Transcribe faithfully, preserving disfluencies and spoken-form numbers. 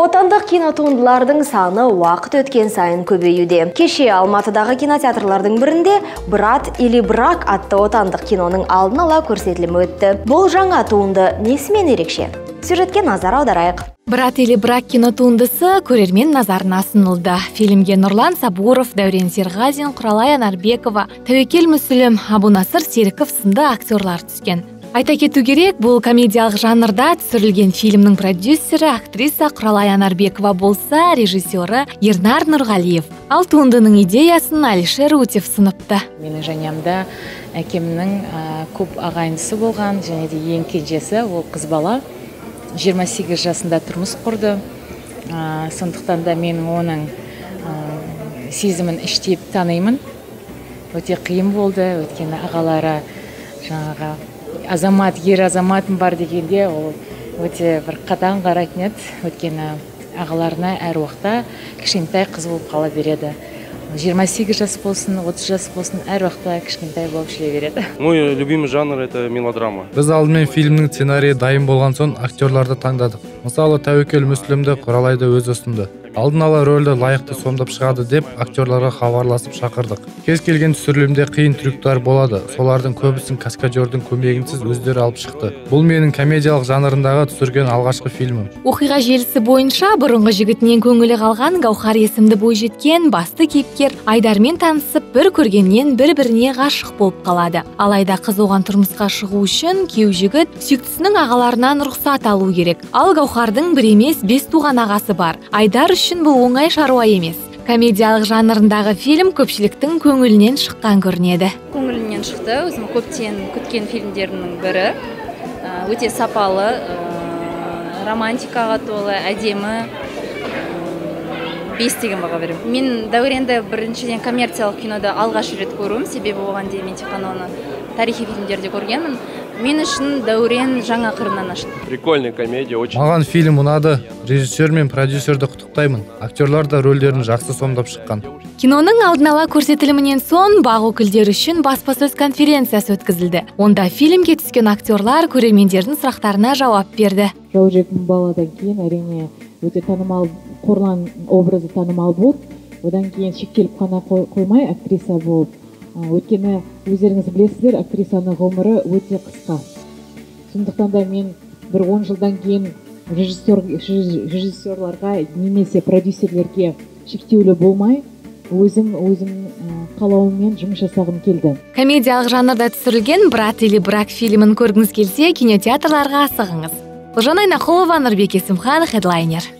Отандық кинотуындылардың саны уақыт өткен сайын көбеюде. Кеше Алматыдағы кинотеатрлардың бірінде «Брат или Брак» атты отандық киноның алдын ала көрсетілімі өтті. Бұл жаңа туынды несімен ерекше? Сюжетке назар аударайық. «Брат или брак» кинотуындысы көрермен назарына ұсынылды. Фильмге Нурлан Сабуров, Дәурен Серғазин, Құралай Анарбекова, Тәуекел Мүсілім, Абу Насыр Серіков сынды актерлар түскен. Айта кету керек, бұл комедиялық жанрда түсірілген фильмнің продюсері актриса Құралай Анарбекова болса, режиссері Ернар Нұрғалиев. Ал туындының идеясын Алишер Утеф сыныпты. Менің жәнемді әкемнің көп ағайындысы болған, және де ең кенжесі, ол қыз бала. жиырма сегіз жасында тұрмыс құрды. Сондықтан да мен оның сезімін іштеп танимын. Өте қиын болды, өткені ағалары жаңаға азамат, ер азаматым бар дегенде, ол өте бір қатаң қарайтын еді. Өткені ағаларына әр уақытта кішкентай қыз болып қала береді. жиырма сегіз жас болсын, отыз жас болсын, әр уақытта кішкентай болып жүре береді. Мой любимый жанр – это мелодрама. Біз алдымен фильмнің сценарийі дайын болған соң актерларды таңдадық. Мысалы, Тәуекел Мүслімді Құралайды өз ұсынды. Алдын ала рөлді лайықты сомдап шығады деп актерларға хабарласып шақырдық. Кез келген түсірілімде қиын трюктар болады. Солардың көбісін каскадердің көмегінсіз өздері алып шықты. Бұл менің комедиялық жанрындағы түсірген алғашқы фильмім. Оқиға желісі бойынша бұрынғы жігітінен көңілі қалған Ғауқар есімді бойжеткен басты кейіпкер Айдармен танысып, бір көргеннен бір-біріне ғашық болып қалады. Алайда қыз оған тұрмысқа шығу үшін күйеу жігіт сүйіктісінің ағаларынан рұқсат алу керек. Ал Ғауқардың бір емес бес туған ағасы бар. Айдар үшін бұл оңай шаруа емес. Комедиялық жанрындағы фильм көпшіліктің көңілінен шыққан көрінеді. Көңілінен шықты, өзім көптен күткен фильмдерінің бірі. Өте сапалы, романтикаға толы, әдемі, бес деген баға берем. Мен Дәуренді біріншіден коммерциялық кинода алғаш рет көруім, себебі оған дейін типананы тарихи фильмдерде көргенмін. Мен үшін Дәурен жаңа қырынан ашты. Прикольная комедия, очень. Маған фильм ұнады. Режиссер мен продюсерді құттықтаймын. Актерлар да рөлдерін жақсы сомдап шыққан. Киноның алдын ала көрсетілімінен соң бақ өкілдері үшін баспасөз конференциясы өткізілді. Онда фильмге түскен актерлар көрермендердің сұрақтарына жауап берді. Жаужетін баладан кейін әрине өте танымал Қорлан образы танымал болды. Одан кейін шектеліп қана қоймай актриса болды. Өткені өздеріңіз білесіздер, актрисаның ғұмыры өте қысқа. Сондықтан да мен бір он жылдан кейін режиссерларға немесе продюсерлерге шектеулі болмай, өзім қалауыммен жұмыс жасағым келді. Комедиялық жанрда түсірілген «Брат или брак» фильмін көргіңіз келсе, кинотеатрларға асығыңыз. Нұрбек Есімхан, хедлайнер.